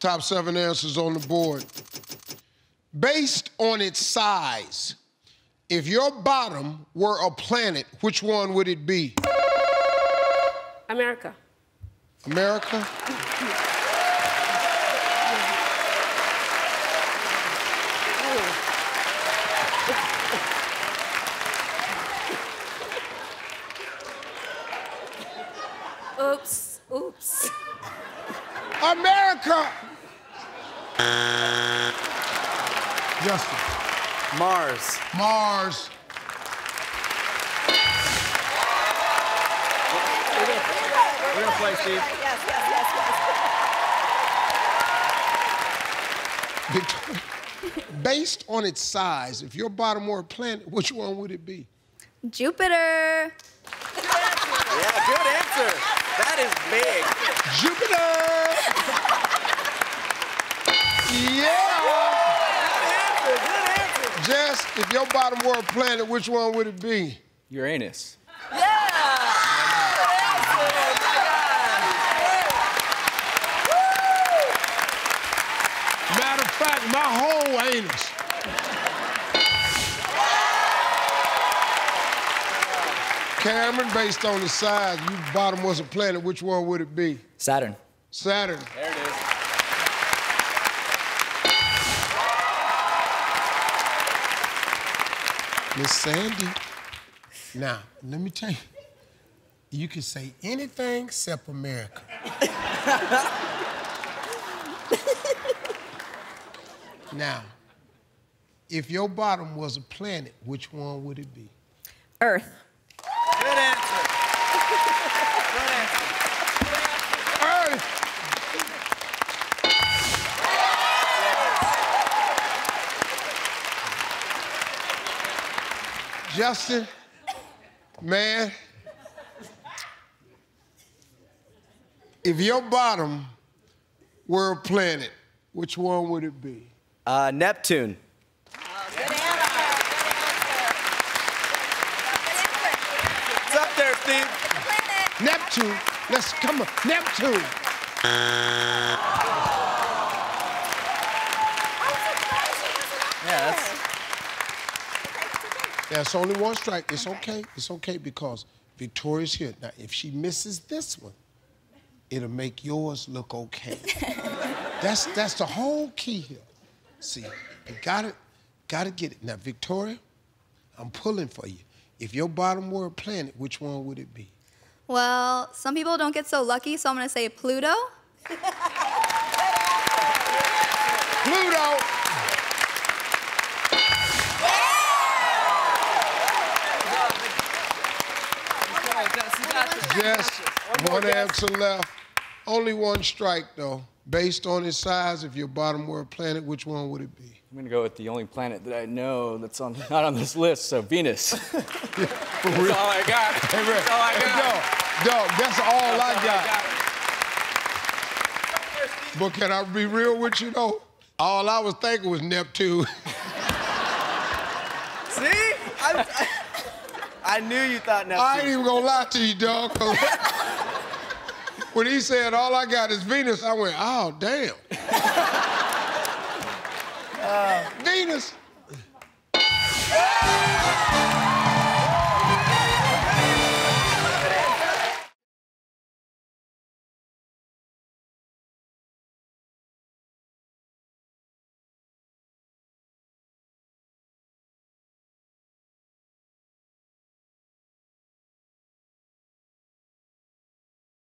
Top 7 answers on the board. Based on its size, if your bottom were a planet, which one would it be? America. America? Oops, oops. America! Justin. Mars. Mars. We're gonna play, Steve. Yes, yes, yes, yes. Based on its size, if your bottom were a planet, which one would it be? Jupiter. Yeah, good answer. That is big. Jupiter. Yeah. Good answer. Jess, if your bottom were a planet, which one would it be? Uranus. Yeah. Good answer. My God. Yeah. Matter of fact, my whole anus. Cameron, based on the size, you bottom was a planet, which one would it be? Saturn. Saturn. There it is. Miss Sandy, now, let me tell you, you can say anything except America. Now, if your bottom was a planet, which one would it be? Earth. Good answer. Good answer. Earth. Yes. Justin, man, if your bottom were a planet, which one would it be? Neptune. Neptune. Let's come on. Neptune. Yes. That's only one strike. It's okay. It's okay because Victoria's here. Now, if she misses this one, it'll make yours look okay. That's the whole key here. See, you gotta get it. Now, Victoria, I'm pulling for you. If your bottom were a planet, which one would it be? Well, some people don't get so lucky, so I'm gonna say Pluto. Pluto! Yes, one answer left. Only one strike, though. Based on its size, if your bottom were a planet, which one would it be? I'm going to go with the only planet that I know that's not on this list, so Venus. Yeah, for real. That's all I got. Hey, Rick. That's all I got. No, that's all I got. But can I be real with you, though? All I was thinking was Neptune. See? I knew you thought Neptune. I ain't even going to lie to you, dog. When he said, all I got is Venus, I went, oh, damn. Venus.